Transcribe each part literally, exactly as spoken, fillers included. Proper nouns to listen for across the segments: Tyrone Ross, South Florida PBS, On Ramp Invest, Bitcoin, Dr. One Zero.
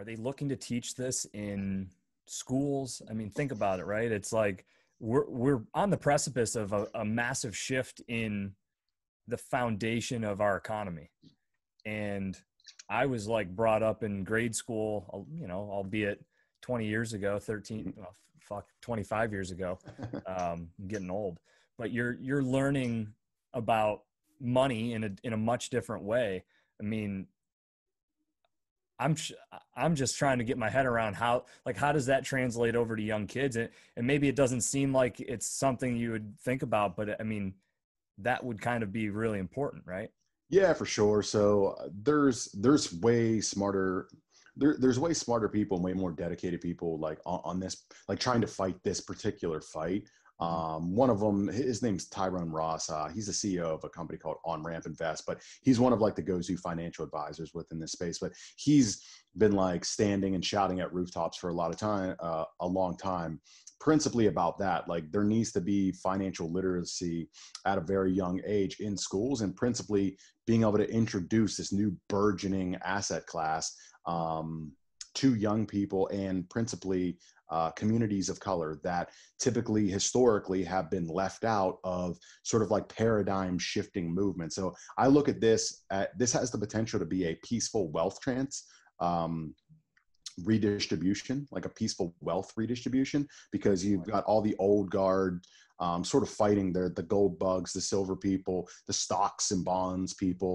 are they looking to teach this in schools? I mean, think about it, right? It's like we're we're on the precipice of a, a massive shift in the foundation of our economy. And I was like brought up in grade school, you know, albeit twenty years ago, thirteen, well, fuck, twenty-five years ago, um, I'm getting old, but you're, you're learning about money in a, in a much different way. I mean, I'm, I'm just trying to get my head around how, like, how does that translate over to young kids? And, and maybe it doesn't seem like it's something you would think about, but I mean, that would kind of be really important, right? Yeah, for sure. So there's, there's way smarter, there, there's way smarter people and way more dedicated people like on, on this, like trying to fight this particular fight. Um, one of them, his name's Tyrone Ross. Uh, he's the C E O of a company called On Ramp Invest, but he's one of like the go-to financial advisors within this space. But he's been like standing and shouting at rooftops for a lot of time, uh, a long time, principally about that. Like there needs to be financial literacy at a very young age in schools, and principally being able to introduce this new burgeoning asset class um, to young people, and principally Uh, communities of color that typically historically have been left out of sort of like paradigm shifting movement. So I look at this, at, this has the potential to be a peaceful wealth trans, um, redistribution, like a peaceful wealth redistribution, because you've got all the old guard um, sort of fighting there, the gold bugs, the silver people, the stocks and bonds people.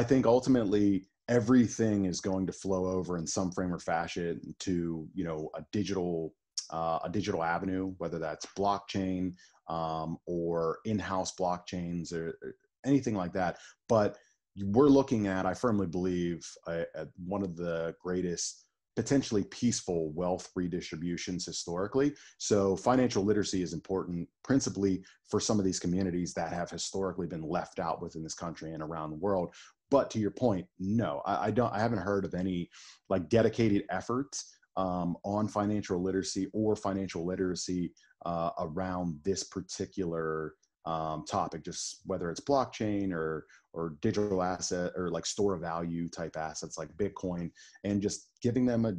I think ultimately everything is going to flow over in some frame or fashion to, you know, a digital, uh, a digital avenue, whether that's blockchain um, or in-house blockchains or, or anything like that. But we're looking at, I firmly believe, uh, at one of the greatest potentially peaceful wealth redistributions historically. So financial literacy is important, principally for some of these communities that have historically been left out within this country and around the world. But to your point, no, I, I don't. I haven't heard of any like dedicated efforts um, on financial literacy or financial literacy uh, around this particular um, topic. Just whether it's blockchain or or digital asset or like store of value type assets like Bitcoin, and just giving them a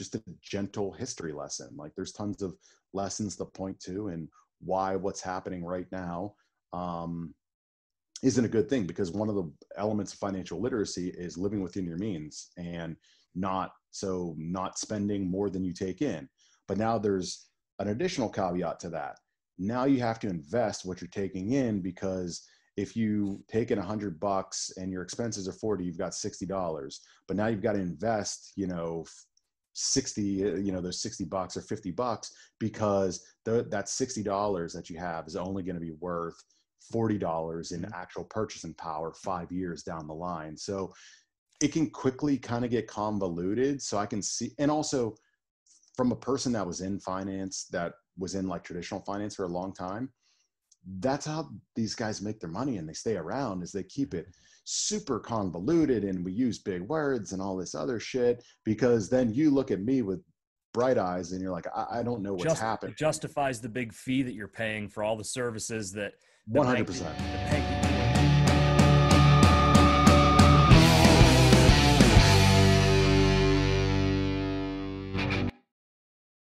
just a gentle history lesson. Like there's tons of lessons to point to and why what's happening right now Um, isn't a good thing, because one of the elements of financial literacy is living within your means and not so not spending more than you take in. But now there's an additional caveat to that. Now you have to invest what you're taking in, because if you take in a hundred bucks and your expenses are forty, you've got sixty dollars, but now you've got to invest, you know, sixty, you know, those sixty bucks or fifty bucks, because the, that sixty dollars that you have is only going to be worth forty dollars in actual purchasing power five years down the line. So it can quickly kind of get convoluted. So I can see, and also from a person that was in finance, that was in like traditional finance for a long time, that's how these guys make their money and they stay around, is they keep it super convoluted and we use big words and all this other shit, because then you look at me with bright eyes and you're like, I, I don't know what's Just, happening. It justifies the big fee that you're paying for all the services that one hundred percent.